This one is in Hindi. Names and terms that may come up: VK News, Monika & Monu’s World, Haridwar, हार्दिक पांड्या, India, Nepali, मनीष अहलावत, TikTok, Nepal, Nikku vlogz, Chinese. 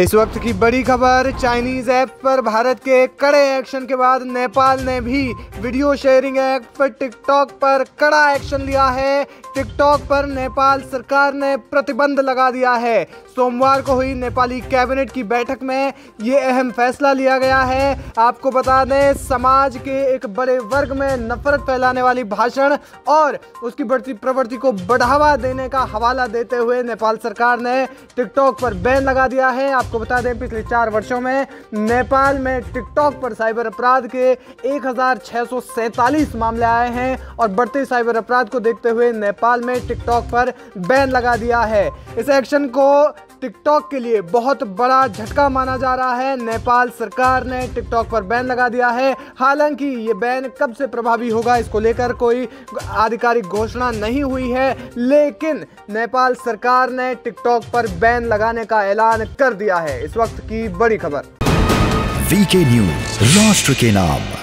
इस वक्त की बड़ी खबर, चाइनीज ऐप पर भारत के कड़े एक्शन के बाद नेपाल ने भी वीडियो शेयरिंग ऐप टिकटॉक पर कड़ा एक्शन लिया है। टिकटॉक पर नेपाल सरकार ने प्रतिबंध लगा दिया है। सोमवार को हुई नेपाली कैबिनेट की बैठक में ये अहम फैसला लिया गया है। आपको बता दें, समाज के एक बड़े वर्ग में नफरत फैलाने वाली भाषण और उसकी बढ़ती प्रवृत्ति को बढ़ावा देने का हवाला देते हुए नेपाल सरकार ने टिकटॉक पर बैन लगा दिया है। आपको बता दें, पिछले 4 वर्षों में नेपाल में टिकटॉक पर साइबर अपराध के 1647 मामले आए हैं और बढ़ते साइबर अपराध को देखते हुए नेपाल में टिकटॉक पर बैन लगा दिया है। इस एक्शन को टिकटॉक के लिए बहुत बड़ा झटका माना जा रहा है। नेपाल सरकार ने टिकटॉक पर बैन लगा दिया है। हालांकि ये बैन कब से प्रभावी होगा, इसको लेकर कोई आधिकारिक घोषणा नहीं हुई है, लेकिन नेपाल सरकार ने टिकटॉक पर बैन लगाने का ऐलान कर दिया है। इस वक्त की बड़ी खबर, वीके न्यूज, राष्ट्र के नाम।